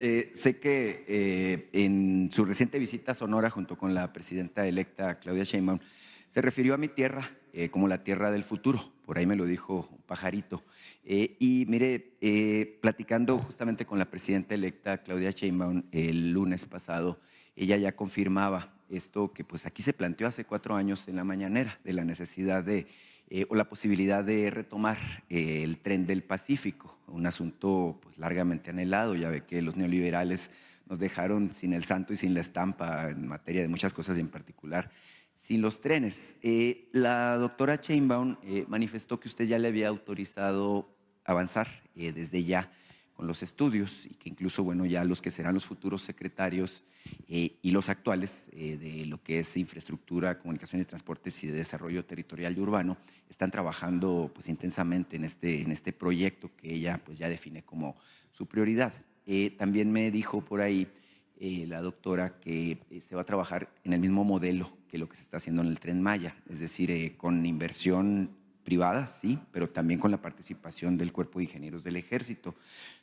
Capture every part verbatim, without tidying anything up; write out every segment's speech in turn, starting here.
Eh, sé que eh, en su reciente visita a Sonora, junto con la presidenta electa Claudia Sheinbaum, se refirió a mi tierra eh, como la tierra del futuro, por ahí me lo dijo un pajarito. Eh, y mire, eh, platicando justamente con la presidenta electa Claudia Sheinbaum el lunes pasado, ella ya confirmaba esto que pues aquí se planteó hace cuatro años en la mañanera, de la necesidad de, eh, o la posibilidad de retomar eh, el Tren del Pacífico, un asunto pues, largamente anhelado. Ya ve que los neoliberales nos dejaron sin el santo y sin la estampa en materia de muchas cosas, y en particular sin los trenes. Eh, la doctora Sheinbaum eh, manifestó que usted ya le había autorizado avanzar eh, desde ya con los estudios, y que incluso, bueno, ya los que serán los futuros secretarios eh, y los actuales eh, de lo que es infraestructura, comunicaciones, transportes y de desarrollo territorial y urbano, están trabajando pues, intensamente en este, en este proyecto que ella pues, ya define como su prioridad. Eh, también me dijo por ahí eh, la doctora que eh, se va a trabajar en el mismo modelo que lo que se está haciendo en el Tren Maya, es decir, eh, con inversión privada, sí, pero también con la participación del Cuerpo de Ingenieros del Ejército,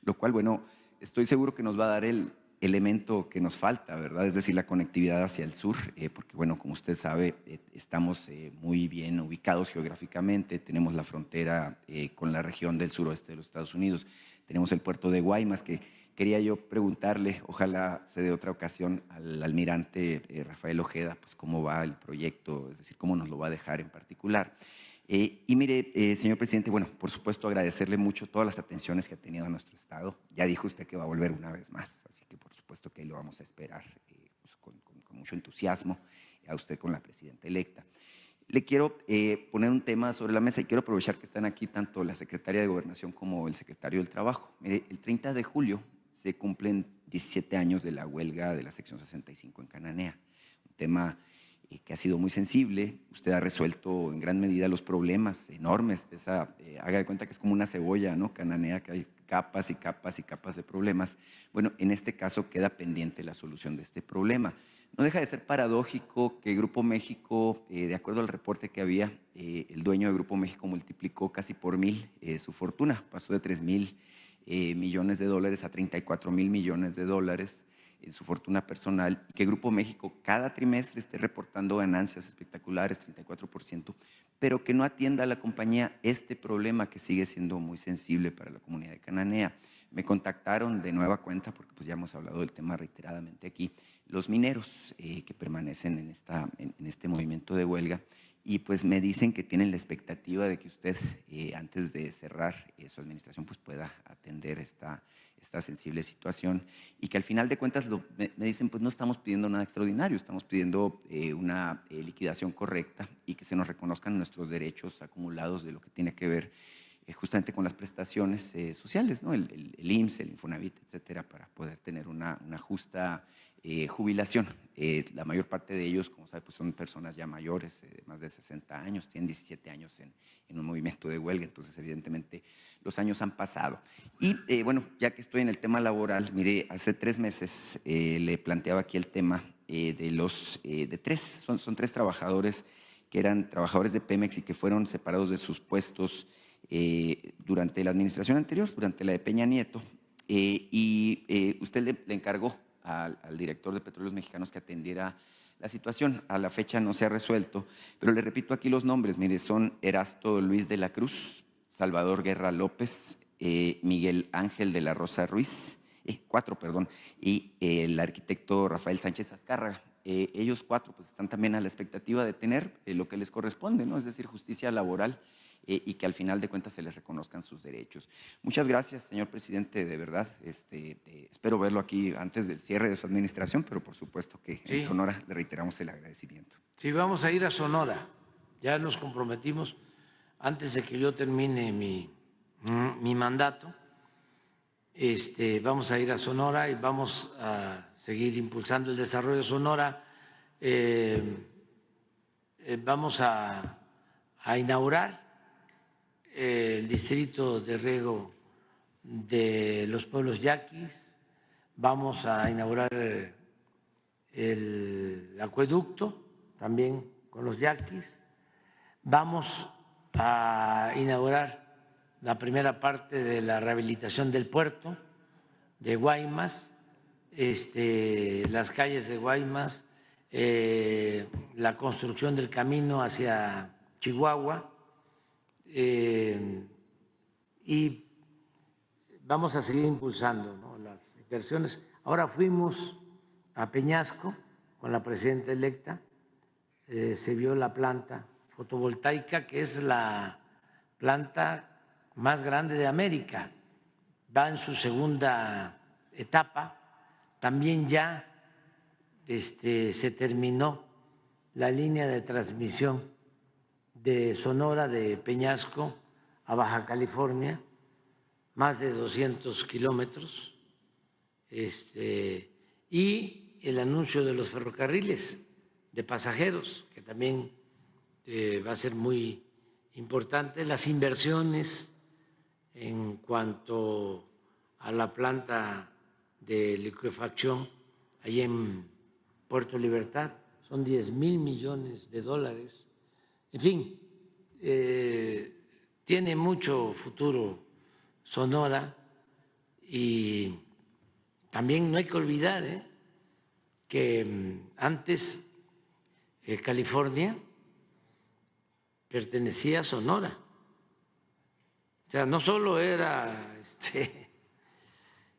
lo cual, bueno, estoy seguro que nos va a dar el elemento que nos falta, ¿verdad? Es decir, la conectividad hacia el sur, eh, porque, bueno, como usted sabe, eh, estamos eh, muy bien ubicados geográficamente, tenemos la frontera eh, con la región del suroeste de los Estados Unidos, tenemos el puerto de Guaymas, que quería yo preguntarle, ojalá se dé otra ocasión, al almirante eh, Rafael Ojeda, pues cómo va el proyecto, es decir, cómo nos lo va a dejar en particular. Eh, y mire, eh, señor presidente, bueno, por supuesto agradecerle mucho todas las atenciones que ha tenido a nuestro Estado. Ya dijo usted que va a volver una vez más, así que por supuesto que lo vamos a esperar eh, pues con, con, con mucho entusiasmo, a usted con la presidenta electa. Le quiero eh, poner un tema sobre la mesa y quiero aprovechar que están aquí tanto la secretaria de Gobernación como el secretario del Trabajo. Mire, el treinta de julio se cumplen diecisiete años de la huelga de la sección sesenta y cinco en Cananea, un tema que ha sido muy sensible. Usted ha resuelto en gran medida los problemas enormes de esa, eh, haga de cuenta que es como una cebolla, ¿no? Cananea, que hay capas y capas y capas de problemas. Bueno, en este caso queda pendiente la solución de este problema. No deja de ser paradójico que Grupo México, eh, de acuerdo al reporte que había, eh, el dueño de Grupo México multiplicó casi por mil eh, su fortuna, pasó de tres mil eh, millones de dólares a treinta y cuatro mil millones de dólares en su fortuna personal, y que Grupo México cada trimestre esté reportando ganancias espectaculares, treinta y cuatro por ciento, pero que no atienda a la compañía este problema que sigue siendo muy sensible para la comunidad de Cananea. Me contactaron de nueva cuenta, porque pues ya hemos hablado del tema reiteradamente aquí, los mineros eh, que permanecen en, esta, en, en este movimiento de huelga, y pues me dicen que tienen la expectativa de que usted, eh, antes de cerrar eh, su administración, pues pueda atender esta, esta sensible situación, y que al final de cuentas lo, me, me dicen, pues no estamos pidiendo nada extraordinario, estamos pidiendo eh, una eh, liquidación correcta y que se nos reconozcan nuestros derechos acumulados de lo que tiene que ver eh, justamente con las prestaciones eh, sociales, ¿no? el, el, el I M S S, el Infonavit, etcétera, para poder tener una, una justa Eh, jubilación. Eh, la mayor parte de ellos, como sabe, pues son personas ya mayores, eh, más de sesenta años, tienen diecisiete años en, en un movimiento de huelga, entonces evidentemente los años han pasado. Y eh, bueno, ya que estoy en el tema laboral, mire, hace tres meses eh, le planteaba aquí el tema eh, de los, eh, de tres, son, son tres trabajadores que eran trabajadores de Pemex y que fueron separados de sus puestos eh, durante la administración anterior, durante la de Peña Nieto, eh, y eh, usted le, le encargó Al, al director de Petróleos Mexicanos que atendiera la situación. A la fecha no se ha resuelto, pero le repito aquí los nombres. Mire, son Erasto Luis de la Cruz, Salvador Guerra López, eh, Miguel Ángel de la Rosa Ruiz, eh, cuatro, perdón, y eh, el arquitecto Rafael Sánchez Azcárraga. Eh, ellos cuatro pues, están también a la expectativa de tener eh, lo que les corresponde, ¿no? Es decir, justicia laboral, eh, y que al final de cuentas se les reconozcan sus derechos. Muchas gracias, señor presidente, de verdad. Este, eh, espero verlo aquí antes del cierre de su administración, pero por supuesto que sí, en Sonora le reiteramos el agradecimiento. Sí, vamos a ir a Sonora. Ya nos comprometimos antes de que yo termine mi, mi mandato. Este, vamos a ir a Sonora y vamos a seguir impulsando el desarrollo de Sonora. Eh, eh, vamos a, a inaugurar el distrito de riego de los pueblos yaquis, vamos a inaugurar el acueducto también con los yaquis, vamos a inaugurar la primera parte de la rehabilitación del puerto de Guaymas, este, las calles de Guaymas, eh, la construcción del camino hacia Chihuahua, eh, y vamos a seguir impulsando, ¿no?, las inversiones. Ahora fuimos a Peñasco con la presidenta electa, eh, se vio la planta fotovoltaica, que es la planta más grande de América, va en su segunda etapa. También ya este, se terminó la línea de transmisión de Sonora, de Peñasco a Baja California, más de doscientos kilómetros, este, y el anuncio de los ferrocarriles de pasajeros, que también eh, va a ser muy importante, las inversiones en cuanto a la planta de liquefacción allí en Puerto Libertad, son diez mil millones de dólares. En fin, eh, tiene mucho futuro Sonora, y también no hay que olvidar ¿eh? que antes eh, California pertenecía a Sonora. O sea, no solo era este,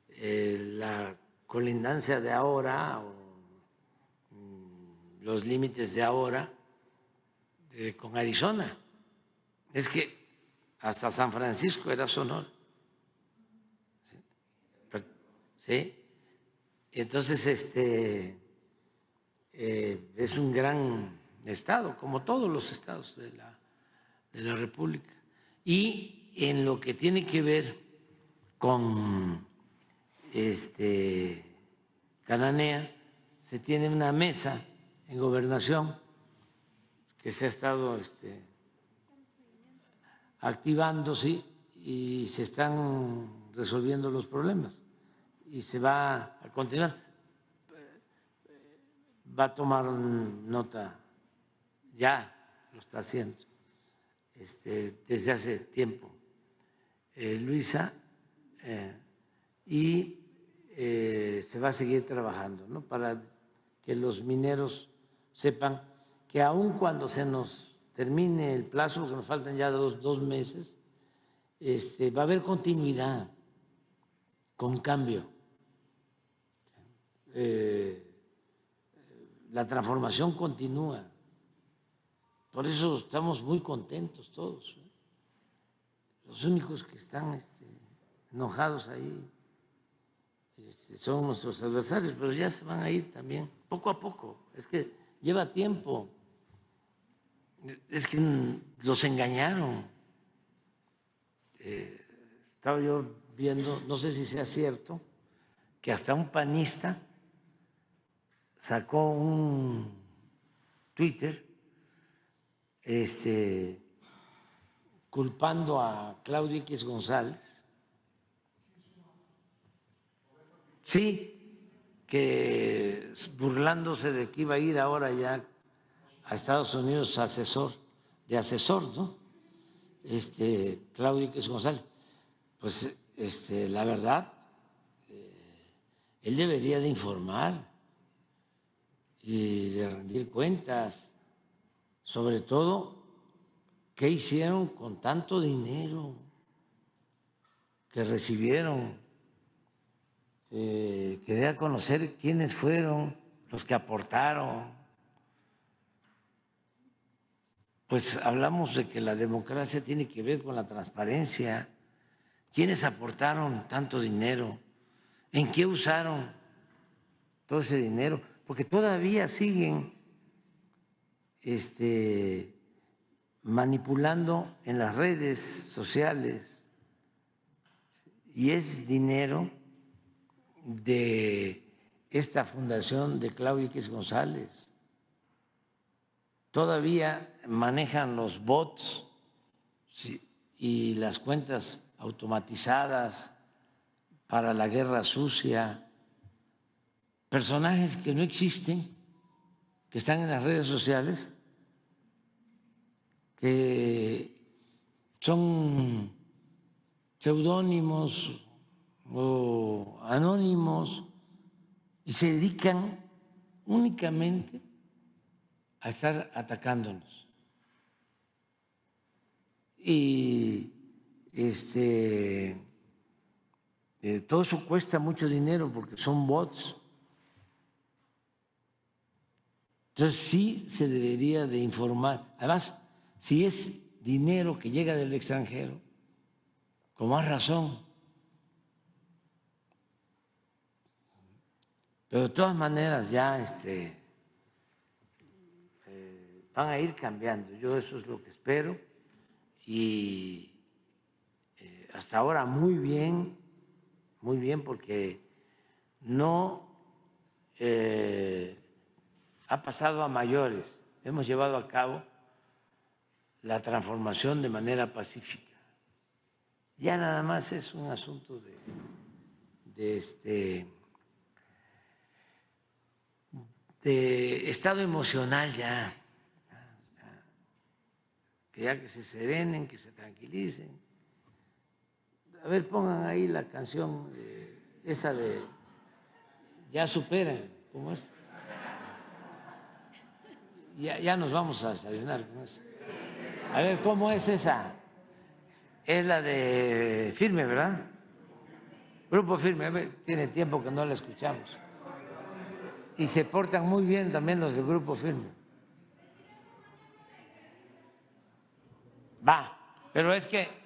eh, la colindancia de ahora o mm, los límites de ahora eh, con Arizona, es que hasta San Francisco era Sonora. ¿Sí? Entonces, este eh, es un gran estado, como todos los estados de la, de la República. Y en lo que tiene que ver con este, Cananea, se tiene una mesa en gobernación que se ha estado este, activándose y se están resolviendo los problemas. Y se va a continuar, va a tomar nota, ya lo está haciendo este, desde hace tiempo, eh, Luisa, eh, y eh, se va a seguir trabajando, ¿no?, para que los mineros sepan que aun cuando se nos termine el plazo, porque nos faltan ya dos, dos meses, este, va a haber continuidad con cambio. Eh, la transformación continúa, por eso estamos muy contentos todos, ¿eh? Los únicos que están este, enojados ahí este, son nuestros adversarios, pero ya se van a ir también, poco a poco, es que lleva tiempo, es que los engañaron, eh, estaba yo viendo, no sé si sea cierto, que hasta un panista sacó un Twitter este, culpando a Claudio X González. Sí, que burlándose de que iba a ir ahora ya a Estados Unidos asesor, de asesor, ¿no? Este, Claudio X González. Pues este, la verdad, eh, él debería de informar y de rendir cuentas, sobre todo, qué hicieron con tanto dinero que recibieron, eh, que dé a conocer quiénes fueron los que aportaron. Pues hablamos de que la democracia tiene que ver con la transparencia, quiénes aportaron tanto dinero, en qué usaron todo ese dinero, porque todavía siguen este, manipulando en las redes sociales, y es dinero de esta fundación de Claudio X González. Todavía manejan los bots y las cuentas automatizadas para la guerra sucia. Personajes que no existen, que están en las redes sociales, que son seudónimos o anónimos, y se dedican únicamente a estar atacándonos. Y este, eh, todo eso cuesta mucho dinero porque son bots. Entonces sí se debería de informar. Además, si es dinero que llega del extranjero, con más razón. Pero de todas maneras ya este, eh, van a ir cambiando. Yo eso es lo que espero. Y eh, hasta ahora muy bien, muy bien, porque no eh, ha pasado a mayores. Hemos llevado a cabo la transformación de manera pacífica. Ya nada más es un asunto de, de este... de estado emocional ya, que ya que se serenen, que se tranquilicen. A ver, pongan ahí la canción eh, esa de ya superan, ¿cómo es? Ya, ya nos vamos a desayunar con esa. A ver, ¿cómo es esa? Es la de Firme, ¿verdad? Grupo Firme, a ver, tiene tiempo que no la escuchamos. Y se portan muy bien también los del Grupo Firme. Va, pero es que